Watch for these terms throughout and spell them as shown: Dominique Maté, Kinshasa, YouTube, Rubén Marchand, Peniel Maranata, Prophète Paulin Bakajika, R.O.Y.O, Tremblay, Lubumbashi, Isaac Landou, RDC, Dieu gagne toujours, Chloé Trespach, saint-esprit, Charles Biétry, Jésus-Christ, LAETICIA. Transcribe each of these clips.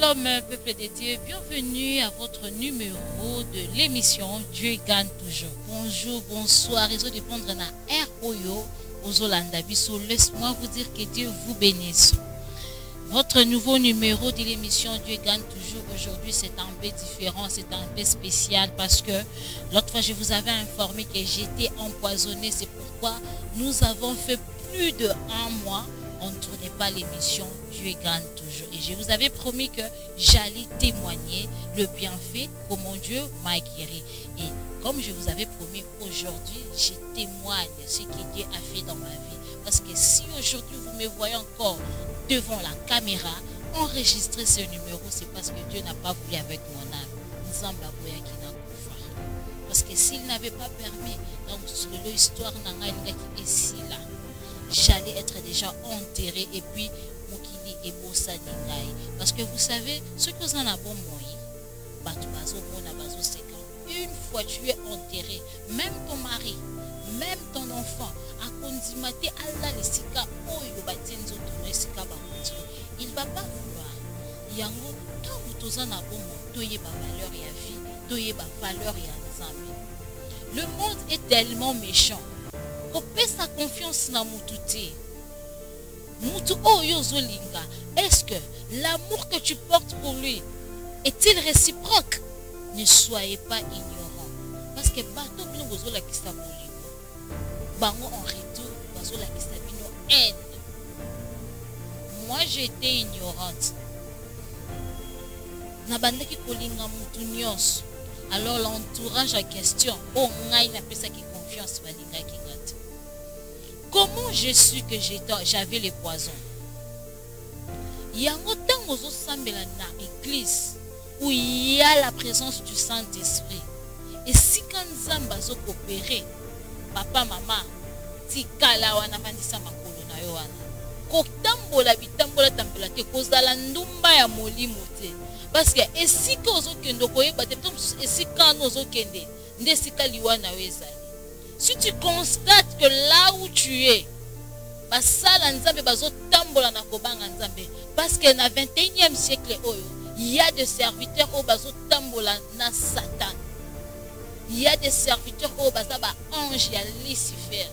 Shalom, peuple de Dieu, bienvenue à votre numéro de l'émission Dieu gagne toujours. Bonjour, bonsoir, réseau de prendre na R.O.Y.O, aux Hollandabiso, laisse-moi vous dire que Dieu vous bénisse. Votre nouveau numéro de l'émission Dieu gagne toujours, aujourd'hui c'est un peu différent, c'est un peu spécial parce que l'autre fois je vous avais informé que j'étais empoisonnée, c'est pourquoi nous avons fait plus de 1 mois. On ne tournait pas l'émission Dieu gagne toujours. Et je vous avais promis que j'allais témoigner le bienfait que mon Dieu m'a guéri. Et comme je vous avais promis, aujourd'hui, je témoigne ce que Dieu a fait dans ma vie. Parce que si aujourd'hui vous me voyez encore devant la caméra, enregistrer ce numéro, c'est parce que Dieu n'a pas voulu avec mon âme. Parce que s'il n'avait pas permis, donc l'histoire n'a pas été ici là. J'allais être déjà enterré et puis Mokili et Bossa Dingaï. Parce que vous savez, ce que vous en avez bon moi, une fois tu es enterré, même ton mari, même ton enfant, il ne va pas vouloir. Yango, tant que vous en avez bon moi, tu as valeur et vie, tu as valeur et le monde est tellement méchant. Qu'on peut sa confiance dans Moutouté. Moutou Oyozolinga, est-ce que l'amour que tu portes pour lui est-il réciproque? Ne soyez pas ignorant. Parce que bateau que nous avons la Kistabolingo, Bango en retour, nous avons la Kistabino haine. Moi j'étais ignorante. Nabanda qui Kolinga Moutounios. Alors l'entourage en question, oh n'a pas sa confiance, Balinga qui. Comment j'ai su que j'avais les poisons? Il y a autant aux autres semblants dans l'église où il y a la présence du Saint-Esprit. Et si quand nous avons coopéré, papa, maman, si Kalawana Mandisa Makolona Yoana, Kotambola Bitambola Tambelate, Kozala Ndumba ya Molimote. Parce que si quand nous avons kendo, et si quand nous avons kende, Ndesika Liwana Wezali. Si tu constates que là où tu es, parce que dans le 21e siècle, il y a des serviteurs au bazo tambola na Satan. Il y a des serviteurs au bazo ange et Lucifer.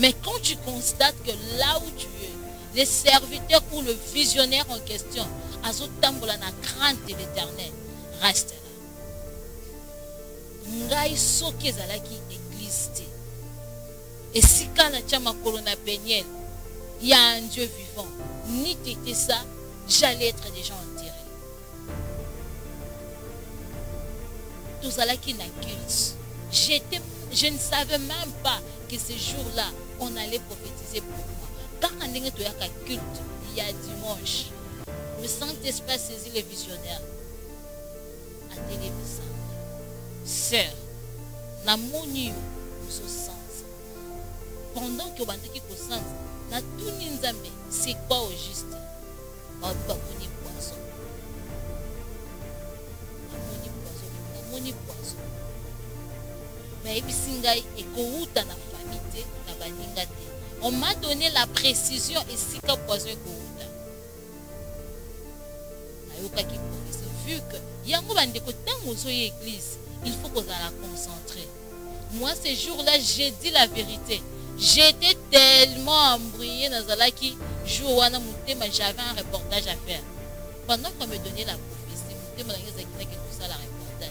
Mais quand tu constates que là où tu es, les serviteurs ou le visionnaire en question, azo tambola na crainte de l'Éternel, reste là. Et si quand la tchama corona Peniel, il y a un Dieu vivant, ni t'étais ça, j'allais être déjà enterré. Tout ça là qui n'a culte. Je ne savais même pas que ce jour-là, on allait prophétiser pour moi. Quand on est à culte, il y a dimanche, le Saint-Esprit saisit les visionnaires. À télévision. Sœur, la monnaie. Sens. Pendant que vous avez dit que vous avez dit que c'est quoi au juste? Vous avez dit poisson. Vous avez dit poisson. Mais vous avez dit que vous avez dit que on m'a donné la précision et si que poisson est vous avez dit que vu que il y a un peu de temps où vous avez l'église, il faut que vous la concentrer. Moi, ce jour-là, j'ai dit la vérité. J'étais tellement embrouillée dans Zalaki. Jour mais j'avais un reportage à faire. Pendant qu'on me donnait la prophétie, je me disais que tout ça, la reportage.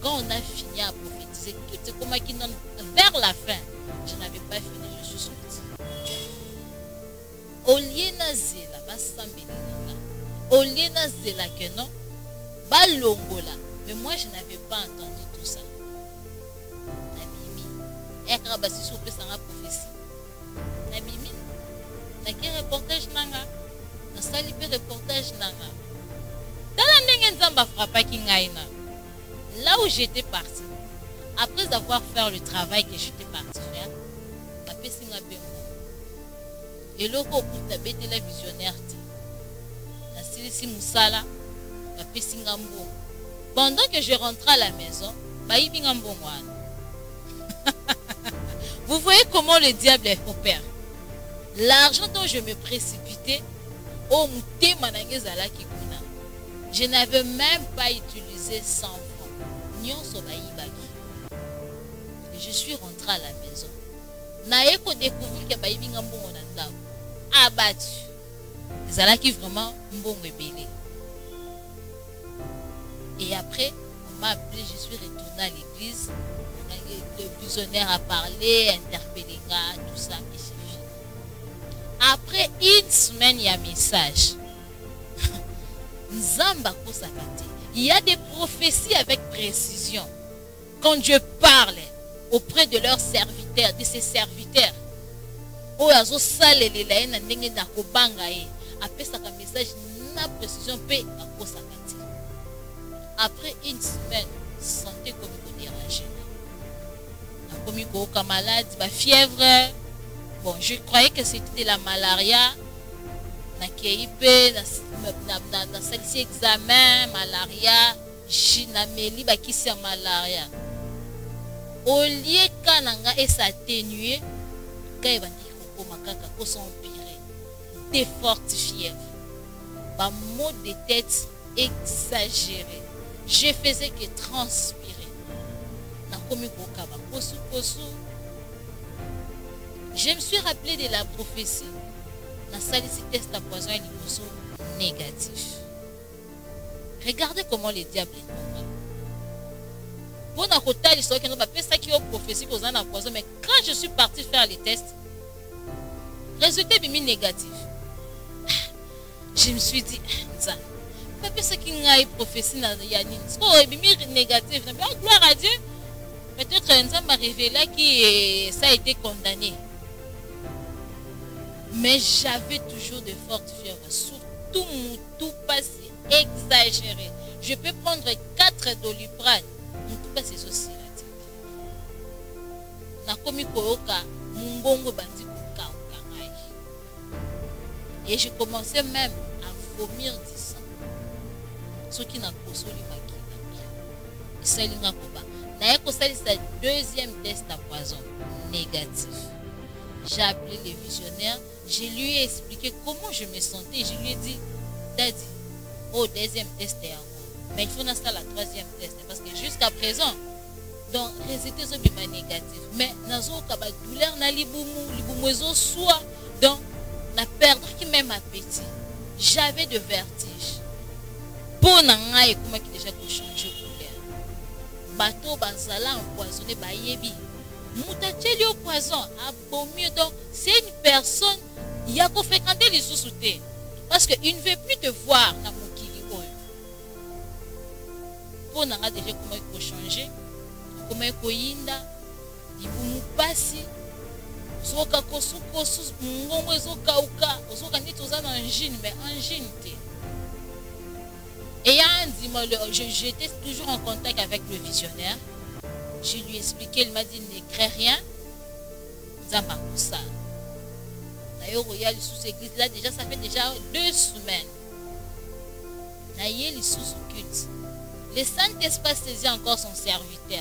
Quand on a fini à prophétiser, tout ce qu'on m'a dit vers la fin, je n'avais pas fini, je suis sortie. Au lieu nazé, la basse là. Au lieu nazé, la que non, balongola. Mais moi, je n'avais pas entendu tout ça. Et quand on a prophétie, on a dit, reportage, là où j'étais parti, après avoir fait le travail que j'étais parti faire, et là, on a dit, la visionnaire, pendant que je rentrais à la maison, vous voyez comment le diable est opère. L'argent dont je me précipitais, au mouté manangé zala kikuna. Je n'avais même pas utilisé 100 francs. Je suis rentré à la maison. Je découvre que je suis abattu. Je suis vraiment bon rebelle. Et après, on m'a appelé, je suis retourné à l'église. Le visionnaire a parlé, interpellé, tout ça. Après une semaine, il y a un message. Il y a des prophéties avec précision. Quand Dieu parle auprès de leurs serviteurs, de ses serviteurs, après ça, un message n'a précision. Après une semaine, santé comme vous dérangez. Comme vous êtes malade, ma fièvre. Bon, je croyais que c'était de la malaria. Na KIP, na celle-ci examen, malaria, j'inameli, bah qui c'est malaria. Au lieu quand nanga est atténué, quand il va dire qu'on makaka, qu'on s'empire, défortifié, bah maux de tête exagéré. Je faisais que transpirer. Na komi kokaba, kosu kosu. Je me suis rappelé de la prophétie. Dans la salle ici, test à poison et l'hyposo négatif. Regardez comment les diables sont là. Bon, à l'histoire, on va faire ça qui est prophétie pour un poison. Mais quand je suis partie faire les tests, résultat est négatif. Je me suis dit, ça. On va faire ça qui est prophétie dans Yannis. Oh, est négatif. Gloire à Dieu. Peut-être un homme m'a révélé que ça a été condamné. Mais j'avais toujours de fortes fièvres, surtout mon tout passé exagéré. Je peux prendre 4 doliprane, mon tout passé est aussi là. Nakomi Kooka, mon bongo bandit pour Kaokarai. Et je commençais même à vomir du sang. Ce qui n'a pas sauvé ma gueule. C'est l'inakoba. Nayako Sali, c'est le deuxième test à poison, négatif. J'ai appelé les visionnaires, je lui ai expliqué comment je me sentais, je lui ai dit, Daddy, oh, deuxième test est encore. Mais il faut dans ça la troisième test, parce que jusqu'à présent, donc, résultat sont bien négatifs. Mais, dans ce cas, la douleur n'a pas soit, donc, la perdre qui même appétit. J'avais de vertige. Pour n'a et comment qui déjà changé de couleur. Bateau, bazala, empoisonné, bayebi. Moutacheli au poison, abomieux. Donc, c'est une personne qui a fréquenté les sous-soutés. Parce qu'il ne veut plus te voir dans mon kiliboy. Pour n'a déjà comment il faut changer, comment il faut yinda, il faut nous passer. Zoka kosu kosu, mongo zoka ouka, zoka ni tous en angine, mais angine. Et il y a un dimanche, j'étais toujours en contact avec le visionnaire. Je lui ai expliqué, il m'a dit, ne crée rien. Zamakusa. D'ailleurs, R.O.Y.O sous église là, déjà, ça fait déjà 2 semaines. D'ailleurs, il sous culte. Le Saint-Esprit saisit encore son serviteur.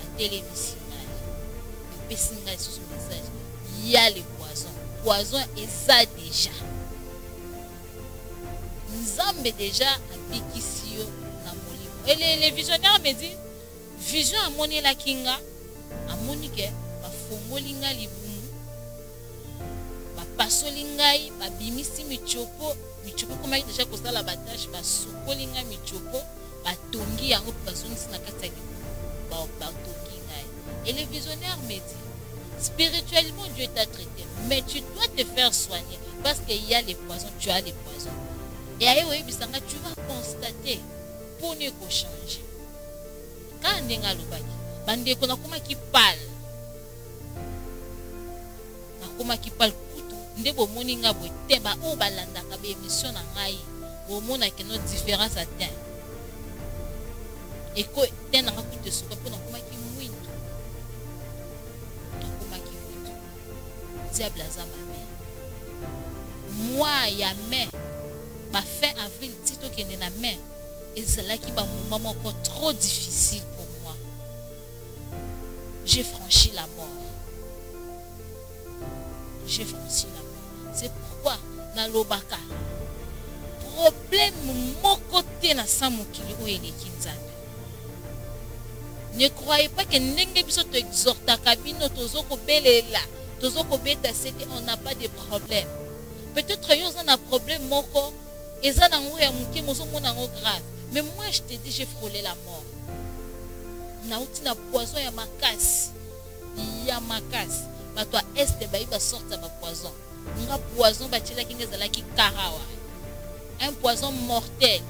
La télévision. Le Pessinga sous son message. Il y a le poison. Le poison est ça déjà. Nous sommes déjà à Bikisio. Et les visionnaires me disent, vision à mon la kinga, à mon ike, ma fongolinga libumu, ma pasolingai, ma bimisi michopo, michopo comme il déjà constat la bataille, ma sokolinga michopo, ma tongi yango pasolinga sinakatagi, ma tongi ngai. Et le visionnaire me dit, spirituellement Dieu t'a traité, mais tu dois te faire soigner parce qu'il y a les poisons, tu as les poisons. Et aïe oui, bisanga, tu vas constater pour ne pas changer. Quand on est à l'oubaki, on a comment qui parle. On a comment qui parle. On a comment qui parle. On a émission on a comment qui différence à terre. Et quand on a comment qui parle, on a comment qui parle. Diable à ma mère. Moi, il y a mère. Ma fin avril, Tito qui est la mère. Et c'est là qui va mon moment encore trop difficile pour moi. J'ai franchi la mort. J'ai franchi la mort. C'est pourquoi, dans l'Obaka, pour problème mokoté na samokili oyele kinzambe. Ne croyez pas que n'engé biso te exhorta kabino tozoko belela, tozoko beta c'était on n'a pas de problème. Peut-être yo zana problème moko ezana ngwe ya muke mozo mona ngo grave. Mais moi je te dis j'ai frôlé la mort. Na outi na poison ya makasi. Ya makasi. Ba toi est ba iba sorta ba poison. Un poison batila kingezala ki karawa. Un poison mortel.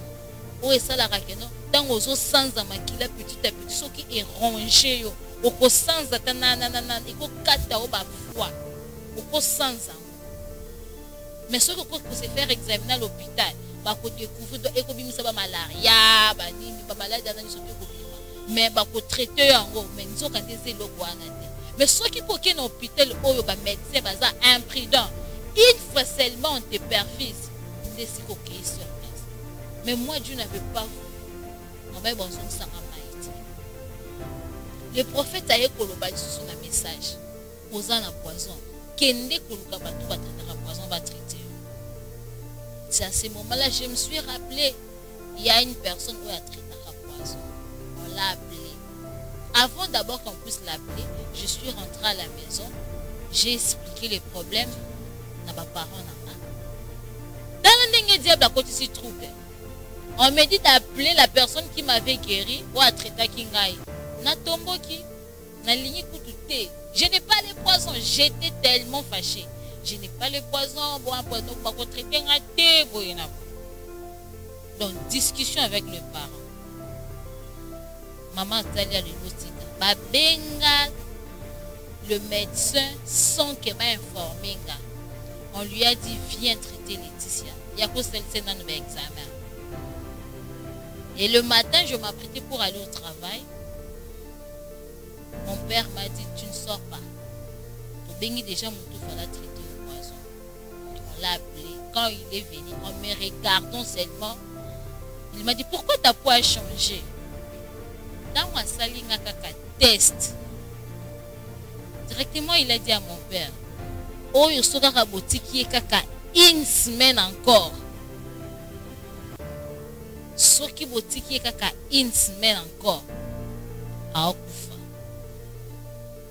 Où est ça la raquette? Dans aux os sans amakila petit à petit, ce qui est rongé au co sans atananana, il faut quatre au bas fois, au co sans. Mais ce que pour se faire examiner à l'hôpital, bah qu'on découvre de économie ça va malaria, bah ni bah malade dans les soins économiques, mais bah qu'on traite en gros, mais nous on quand ils le voient là. Mais ce qui pour qu'un hôpital au bas médecin bah ça imprudent, une fois seulement on te perfise, des psychologues. Mais moi, Dieu n'avait pas voulu. Le prophète a écrit un message. Osant la poison. C'est à ce moment-là que je me suis rappelé. Il y a une personne qui a traité la poison. On l'a appelée. Avant d'abord qu'on puisse l'appeler, je suis rentrée à la maison. J'ai expliqué les problèmes. Dans ma parole, dans le diable, à côté de ce trouble. On me dit d'appeler la personne qui m'avait guéri pour traiter Kingai. Je n'ai pas le poison. J'étais tellement fâchée. Je n'ai pas le poison. Donc, discussion avec le parent. Maman Talia le médecin, sans qu'elle m'a informé. On lui a dit, viens traiter Laetitia. Il y a quoi celle-ci dans mes examens. Et le matin, je m'apprêtais pour aller au travail. Mon père m'a dit, tu ne sors pas. Pour bénir déjà mon tour, il fallait traiter le poison. On l'a appelé. Quand il est venu, en me regardant seulement, il m'a dit, pourquoi ta peau a changé? Dans ma salle, il y a un test. Directement, il a dit à mon père, oh, il sera raboté qui est caca une semaine encore. Ce qui est caca une semaine encore à Okufa.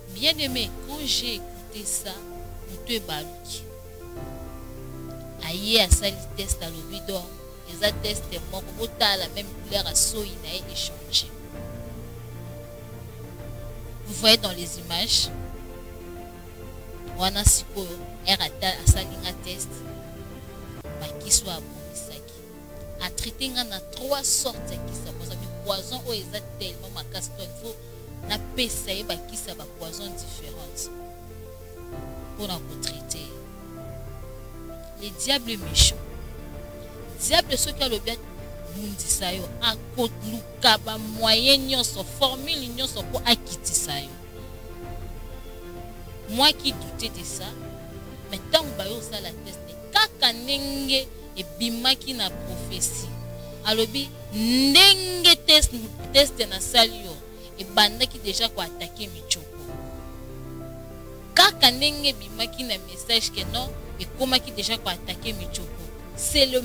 Bien aimé, quand j'ai écouté ça, je me suis dit, aïe, à ça, le test à l'ovidor, les attestes morts, la même couleur à Soïna et échangé. Vous voyez dans les images, on a si peu, à sa ligne test, mais qui soit bon. À traiter en a trois sortes qui ça pose un poison ou exactement ma casse toi il faut na pessayer ba qui ça ba poison différente pour la traiter les diables méchants diable ceux qui a le bien mundi ça yo a côte luka ba moyen nyonso formule nyonso pour akiti ça yo moi qui doutais de ça mais tant ba yo ça la tester kaka nenge et bima qui na prophétie alobi ndenge test na salio et banda qui déjà ko attaquer michoko kaka ndenge bima qui na message que non et comment qui déjà ko attaquer michoko c'est le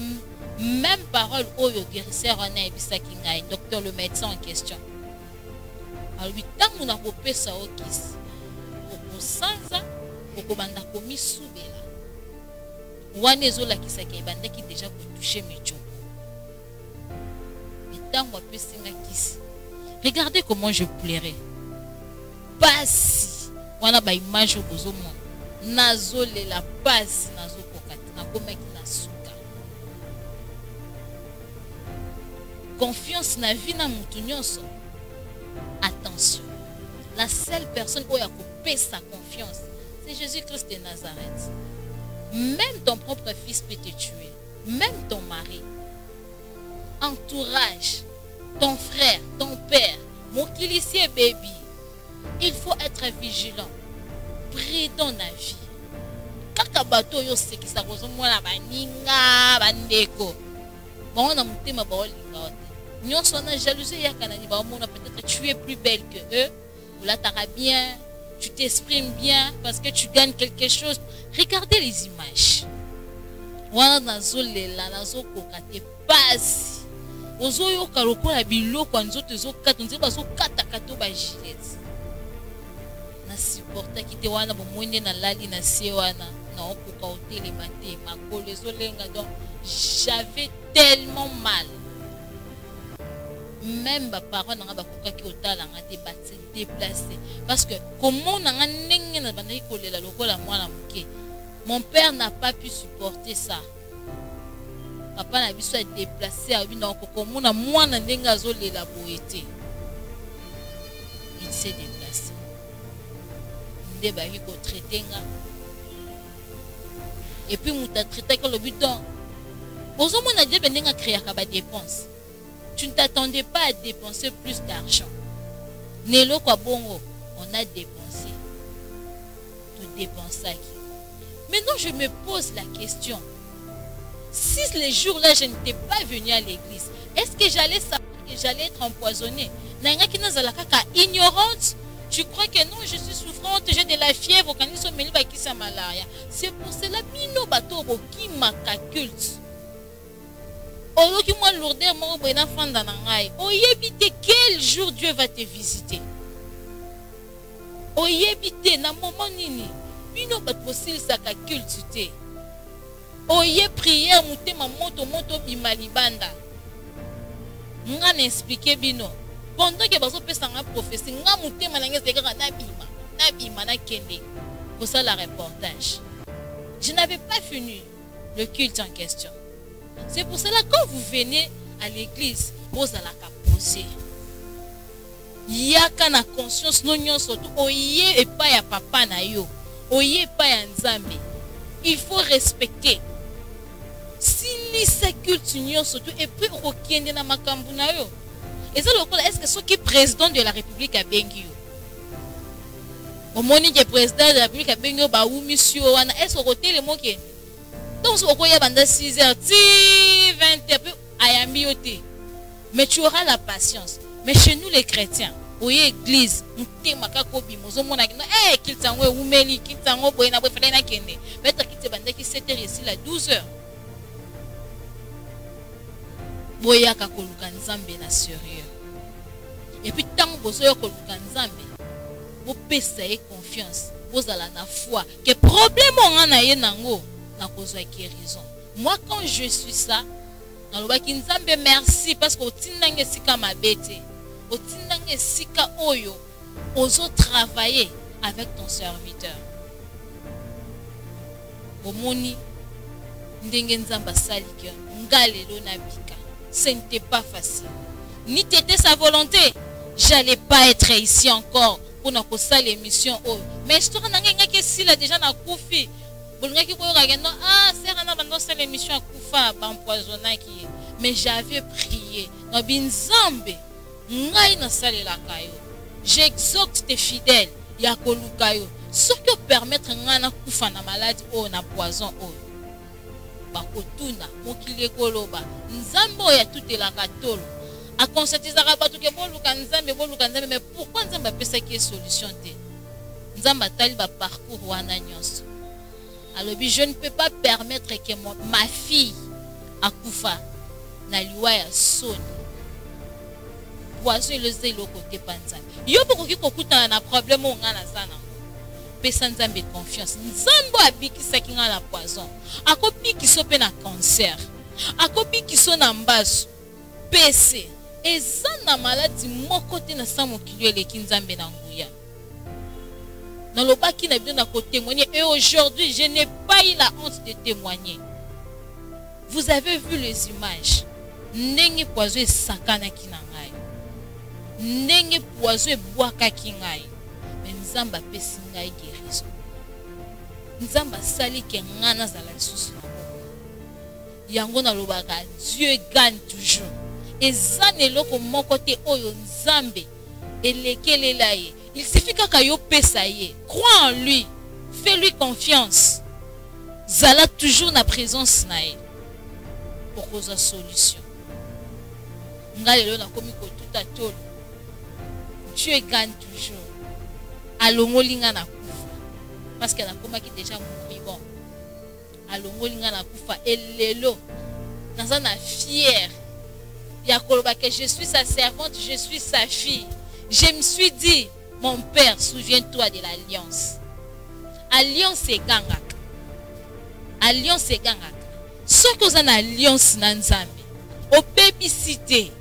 même parole au guérisseur on a ebisa kingai docteur le médecin en question alobi tangu na ko pesa okis ko sanza ko banda ko misubela Wanezola qui s'accabanda qui déjà pour toucher mes chocos. Mais tant moi plus c'est ma kiss. Regardez comment je plairais. Passe. Voilà ma image au bozo mon. Nazolé la passe. Nazo kokati. Nako mec na souka. Confiance na vie na moutounionso. Attention. La seule personne qui a coupé sa confiance, c'est Jésus-Christ de Nazareth. Même ton propre fils peut te tuer. Même ton mari. Entourage. Ton frère, ton père. Mon kilicier baby. Il faut être vigilant. Prudent dans la vie. Kaka bato yo se ki sa kozo mwana baninga bandeko. Bon on a monté ma parole lingote. Nyon son jalousie ya kanani ba mona peut-être tu es plus belle que eux. Ou là t'auras bien. Tu t'exprimes bien parce que tu gagnes quelque chose. Regardez les images. wana nazolela nazokoka te pasi ozoyoka lokola biloko nzoto ezokata nzeba bazokataka to ba gilete na supportaki te wana bomwende na lali na se wana na okoka otelema te makolo ezolenga. Donc j'avais tellement mal, même les parents qui déplacés. Parce que comment mon père n'a pas pu supporter ça. Papa n'a pas été déplacé. Il s'est déplacé. Et puis il a traité comme le buton. On a dit que tu as créé des dépenses. Tu ne t'attendais pas à dépenser plus d'argent. Nelo Kwabongo, on a dépensé. Tout dépensé. Maintenant, je me pose la question. Si les jours-là, je n'étais pas venue à l'église, est-ce que j'allais savoir que j'allais être empoisonnée? Ignorante, tu crois que non, je suis souffrante, j'ai de la fièvre, c'est pour cela que m'acculte. Quel jour Dieu va te visiter? Oyebite na moment nini bino bat possible sa culture. Oye prière mutema moto bimalibanda. Ngana expliquer bino. Pendant que bazo pesa nga prophétie nga mutema na ngese kaka na bima na kende. Pour ça la reportage. Je n'avais pas fini le culte en question. C'est pour cela que quand vous venez à l'église, vous allez poser. Il y a qu'une conscience non surtout oyé et pas ya papa na yo, oyé pas ya nzambe. Il faut respecter. Si ni sa culture surtout et puis okende na makambu na yo. Et ça le est-ce que ceux qui président de la République à Bengio. Au moment que président de la République à Bengio ba ou monsieur wana est-ce au télé mo ke. Donc, si on a 6h, 20h, mais tu auras la patience. Mais chez nous, les chrétiens, ou l'église, nous sommes dans cause guérison. Moi quand je suis ça, dans le baki nzambe merci parce que otinanga sika mabete, otinanga sika oyo, ozo travailler avec ton serviteur. Omoni ndenge nzamba salika, ngalelo na bika. Ce n'était pas facile. Ni t'étais sa volonté, j'allais pas être ici encore pour na kosa l'émission oyo. Mais je trouve nanga que si là déjà na koufi mais j'avais prié. J'exhorte tes fidèles. Ce que permettre ngana kufa na maladie o na poison o. Bakotuna mokile koloba. Nzambo ya tout la katolo. A conscientiser bato ke boluka nzambe mais pourquoi nzambe pesa ki solution te? Nzamba tali ba parcours wana nyonso. Alors, je ne peux pas permettre que ma fille Akoufa na liwaya sonne. Poison le zélo côté panza. Yo beaucoup qui kokuta na problème ngana sana. Pesa nzambe confiance. Nzambo abiki sakinga na poison. Akopi ki so pe na cancer. Akopi ki so na mbasu. PC eza na maladie moko te na samo kilio le kinzambe na nguya. Dans le bas qui n'a bien à côté témoigner et aujourd'hui je n'ai pas eu la honte de témoigner. Vous avez vu les images. Nengi poison sakana kinangai. Nengi poison boaka kingai. Mais nzamba pesingai guérison. Nzamba sali kengana za la sous. Yango na lobaka Dieu gagne toujours. Et zanelo ko mon côté oyo nzambe et lekele laye. Il suffit qu'à yo pesaye. Crois en lui. Fais-lui confiance. Zala toujours na présence nae. Pour cause de solution. Ngalelo na komi ko tout atolo. Dieu gagne toujours. Alongo linga na kufa. Parce qu'elle a koma ki déjà mourir bon. Je suis sa servante, je suis sa fille. Je me suis dit, mon père, souviens-toi de l'alliance. Alliance est gangak. Alliance est gangak. Ce que vous avez alliance nanzame, au pépicité,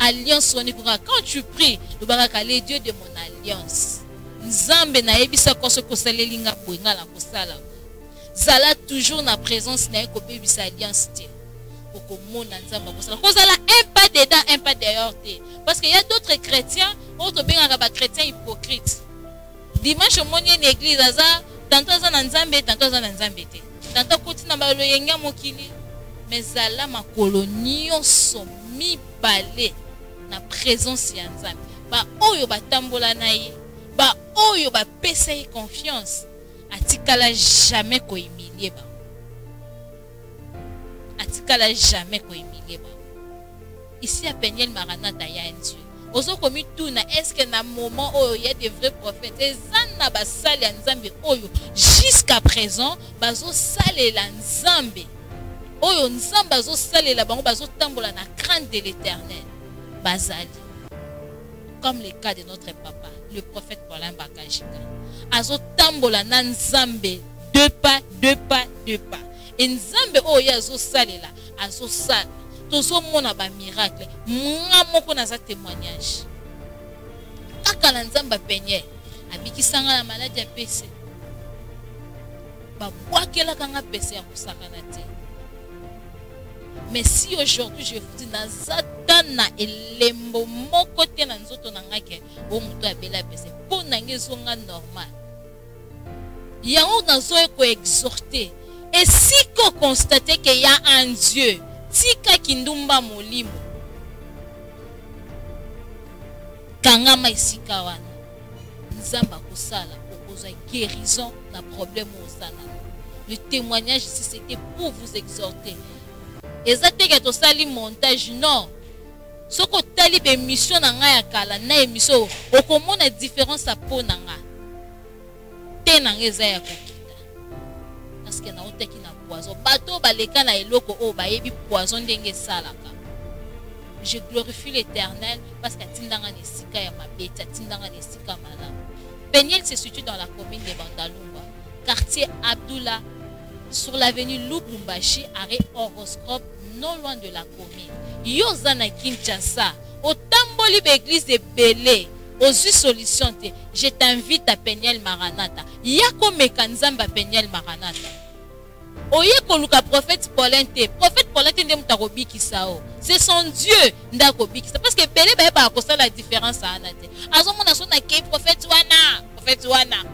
alliance on est pour quand tu pries, le baraka les dieux de mon alliance. Nzambe na ebisa koso kosale linga boinga la kosala. Zala toujours na présence na ekopé bisa alliance te. Un pas dedans, un pas dehors. Parce qu'il y a d'autres chrétiens, autres bien chrétiens hypocrites. Dimanche, on est une église, tantôt on est Nzambe, tantôt on est Nzambe. Tantôt on est Nzambe, mokili. Mais Zala ma colonie sont mis balé dans la présence de Nzambe. Ba oyo ba tambola naïe, ba oyo ba peseye confiance. Atikala jamais ko humilier ba. Atikala jamais ko humilier ba. Ici à Peniel Maranata, il y a un Dieu. Aux autres communes, est-ce qu'il y a un moment où il y a des vrais prophètes? Et Zanna Basali Nzambe Oyo. Jusqu'à présent, Bazo Salé la Nzambe. Oyo Nzambe Bazo Salé la Bango Bazo Tambola na crainte de l'Éternel. Bazali. Comme le cas de notre papa, le prophète Paulin Bakajika. Azo Tambola na Nzambe. Deux pas, deux pas, deux pas. Et Nzambe Oyo Azo Salé la. Azo Salé. Tous au monde a un miracle. Moi, mon a un témoignage. Quand l'ensemble a peigné, avec qui s'en la maladie à PC. Bah, moi, qu'elle a quand a PC à Moussakanaté. Mais si aujourd'hui je vous dis, Nazatana et les mots, mon côté, Nanzoto Nangake, au mouton à Bella PC, pour Nangezonga normal. Il y a un Nazoé qu'on exhorté. Et si qu'on constate qu'il y a un Dieu, Tika kindumba molimo. Kangama isika wana. Nzamba kosala proposa guérison d'un problème au sana. Le témoignage ici c'était pour vous exhorter. Ezate que to sali montage non. Soko tali be mission nanga ya kala na émission okomona différence à ponanga. Tenanga ezaya kokita. Parce que na oteki na bateau baleka na eloko o bayebi poison ndenge salaka. Je glorifie l'Éternel parce que tindanga nesika ya mabeta, tindanga nesika mala. Peniel se situe dans la commune de Bandalumba, quartier Abdullah, sur l'avenue Lubumbashi, arrêt horoscope, non loin de la commune. Yozana Kinshasa, au tamboli l'église de Belé, aux solutions. Je t'invite à Peniel Maranata. Yako mekanzamba Peniel Maranata. Oye koluka prophète Paulin te. Prophète Paulin te ndemu takobi kisao. C'est son Dieu ndakobi kisao. Parce que Belé ba yeba akosa la différence à anate. Azo mona so na ke prophète wana. Prophète wana.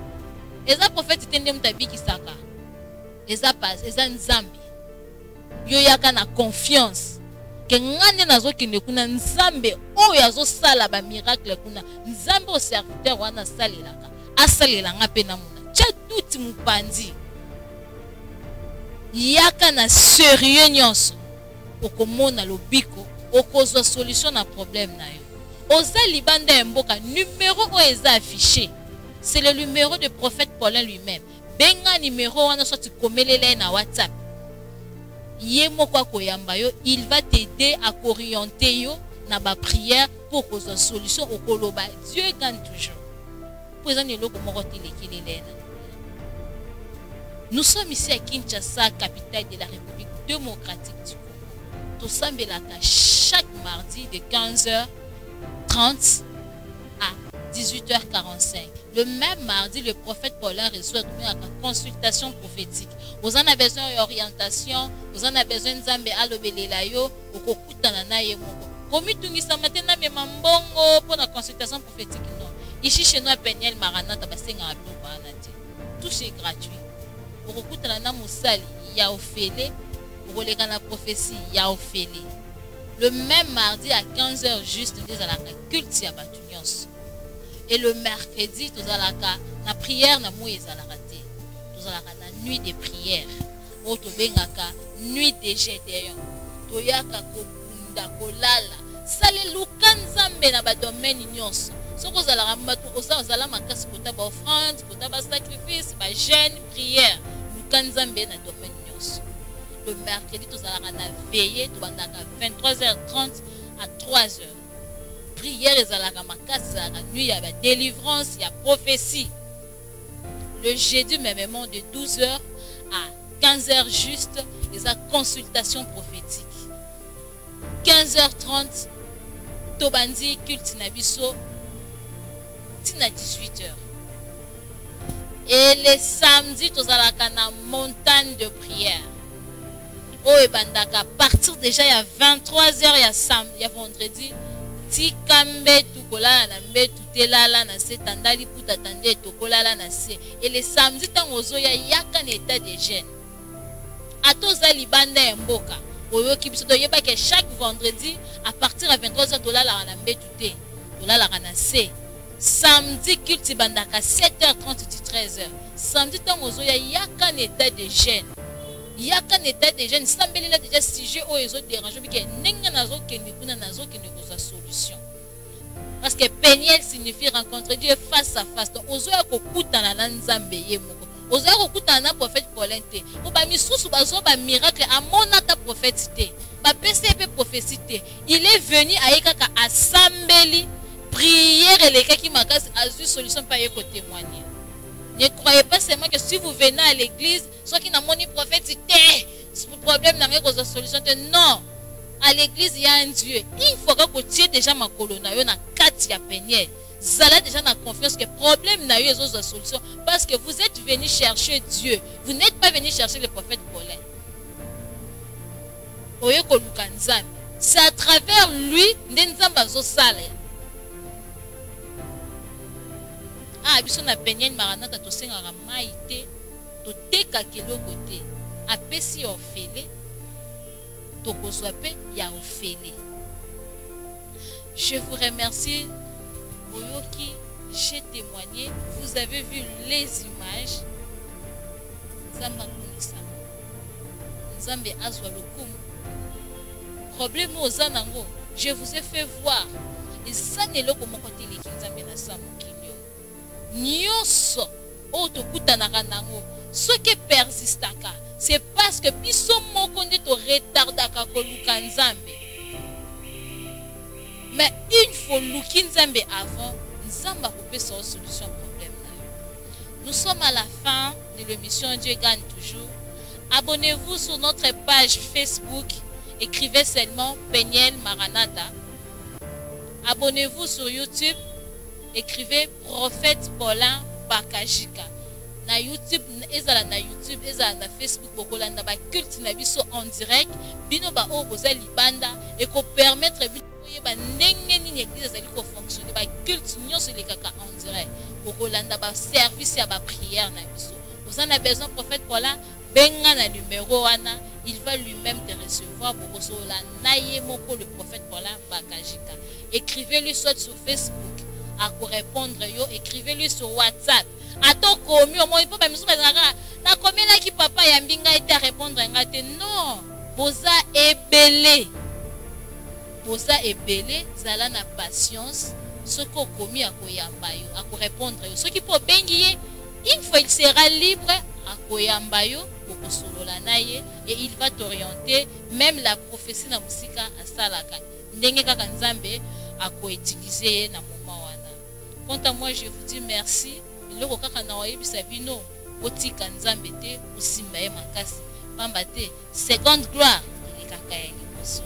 Eza prophète te ndemu tabi kisaka. Eza pas, eza nzambi. Yo yaka na confiance. Ke ngane nazo kine kuna nzambe. Oye azo sala ba miracle kuna. Nzambe o serviteur wana salelaka. Asalelanga pe na mona. Tcha tout mupandi. Yaka na sérieux nyonso okomona lobiko okozwa solution na problème na yo oza libanda mboka numéro o eza affiché c'est le numéro de prophète Paulin lui-même benga numéro wana soit tu komelele na WhatsApp ye moko akoyamba yo il va t'aider à orienter yo na ba prière pour kozwa solution okoloba Dieu gagne toujours présent eloko moko telekilele. Nous sommes ici à Kinshasa, capitale de la République démocratique du Congo. Tout ça chaque mardi de 15h30 à 18h45. Le même mardi, le prophète Paulin reçoit une consultation prophétique. Vous en avez besoin d'orientation, vous en avez besoin de Zambé à l'obélelayo, au Kokutanana et Mongo. Comme tout le matin, mais Mambongo pour la consultation prophétique. Non. Ici chez nous à Peniel Maranata, c'est tout c'est gratuit. Pour écouter la Moussali, il y a Ophélie. Pour les gars, la prophétie, il y a Ophélie. Le même mardi à 15h, juste, nous allons à culte à Batunios. Et le mercredi, nous allons à la prière, nous allons rater. Nous allons à la nuit des prières. Nous allons à la nuit des Gédéons. Nous allons à la Kobunda, Kolala. Salé Lukanzambe na badomaine Nyonso. Si vous allez à Mbato, vous allez à Makas, vous allez à offrande, vous allez à sacrifice, vous allez à jeûne, prière. Nous sommes en train de faire des choses. course. Le mercredi, tout ça, on a veillé, tout à 23h30 à 3h. Prière, et à la nuit, il y a la délivrance, il y a prophétie. Le jeudi, même de 12h à 15h juste, il y a consultation prophétique. 15h30, Tobandi, culte Nabiso, à 18h. Et les samedis, tout ça, on a montagne de prière. À partir déjà, il y a 23h, il y a samedi, il y a vendredi. Si Kambe Tukola, Nambe Tutela, Nanase, Tandali, Poutatande, Tokola, Nanase. Et les samedis, Tangozo, il y a un état de gêne. A tous les bandes en Boka, chaque vendredi, à partir de 23h, Tola, Nambe Tuté, Tola, Nanase. Samedi, culte Bandaka, 7h30, 13h. Samedi, Tangozo, il y a un état de gêne. Il y a qu'un état de jeunes, sans bel état déjà sujet aux autres dérangeants, mais qu'il n'y a pas de solution. Parce que Peniel signifie rencontrer Dieu face à face. Donc, aux autres, on écoute dans la langue zambéye, aux autres, on écoute dans la prophète Paulin, ou bien, sous un miracle, à mon ata prophète, à PCP prophétie. Il est venu à Eka à Sambeli, prière et les cas qui m'accasent à une solution par Eko témoigner. Ne croyez pas seulement que si vous venez à l'église, soit qui n'a pas de prophète, c'est le problème n'a pas de solution. Non, à l'église, il y a un Dieu. Il faut que tu aies déjà ma colonne, il y a 4 à Peniel. Vous avez déjà la confiance que le problème n'a eu de solution parce que vous êtes venu chercher Dieu. Vous n'êtes pas venu chercher le prophète Paulin. C'est à travers lui que nous avons salaire. Ah, biso na Peniel Maranata to sengara maite to teka kelo kote apesi ofele to kozwa pe ya ofele. Je vous remercie R.O.Y.O qui j'ai témoigné. Vous avez vu les images. Nzamba kunisa. Nzambe azwa lokumu. Problème aux anango. Je vous ai fait voir. Et ça n'est le comment côté les Nzambe na samuki. Nyonso oto kutanaka nango ce qui persistaka c'est parce que biso moko ndito retardaka koluka Nzambe mais il faut luki Nzambe avant Nzamba kopesa solution problème là. Nous sommes à la fin de l'émission Dieu gagne toujours. Abonnez-vous sur notre page Facebook, écrivez seulement Peniel Maranata. Abonnez-vous sur YouTube, écrivez Prophète Paulin Bakajika. Na YouTube, ezala na YouTube, ezala na Facebook, bokola na ba culte na biso en direct, bino ba o boza libanda et ko permettre bino ba ndenge ni église ezali ko fonctionner ba culte nyonso le kaka en direct. Bokola na ba service ya ba prière na biso. Boza na besoin Prophète Paulin benga na numéro wana, il va lui-même te recevoir pour bozola na ye moko le Prophète Paulin Bakajika. Écrivez-lui soit sur Facebook à quoi répondre, écrivez-lui sur WhatsApp. Attends, comme il peut pas me dire, la combien là qui papa yambinga était à répondre, non, Boza est belé. Boza est belé, Zala n'a patience, ce qu'on commis à quoi yambayo, à quoi répondre. Ce qui peut benguier, une fois il sera libre, à quoi yambayo, pour Sololanaye, et il va t'orienter, même la prophétie na musika à Salaka. N'engeka kanzambe, à quoi utiliser na moment. Quant à moi, je vous dis merci. Le Rokaka Nawaye Bissabino, Oti Kanzambete, Osimbaye Makasi, Pambate, seconde gloire, les Kakaya Liboso.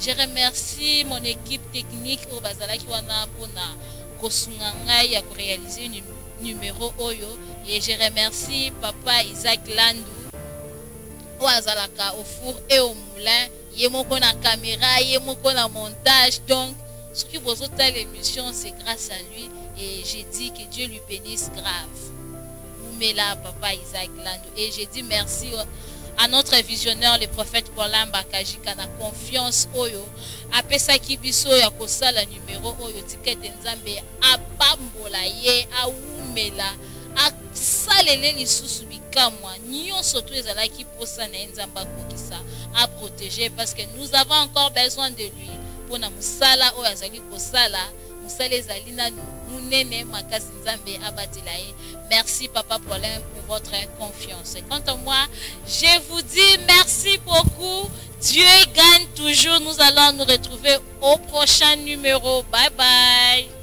Je remercie mon équipe technique au Bazala Kiwana pour na Kosungangaïa pour réaliser le numéro Oyo. Et je remercie Papa Isaac Landou, au Azalaka, au four et au moulin. Yemoko na caméra, Yemoko na montage. Donc, ce qui vous ôte à l'émission, c'est grâce à lui. Et j'ai dit que Dieu lui bénisse grave. Vous mettez là, Papa Isaac Landou. Et j'ai dit merci à notre visionneur, le prophète Paulin Bakajika, na confiance Oyo. Après ça, Kibiso, Yakosa, la numéro Oyo, Ticket Nzambe, à Bambola, Yé, à Oumela, à Salélé, Lissou, Bikamwa, Nyon, surtout les Alaki, Posa, Nzamba, Kokisa, à protéger parce que nous avons encore besoin de lui. Pour nous, Sala, Oya, Zali, Kosala, nous, Salé, Zalina, nous. Merci Papa Paulin pour votre confiance. Quant à moi, je vous dis merci beaucoup. Dieu gagne toujours. Nous allons nous retrouver au prochain numéro. Bye bye.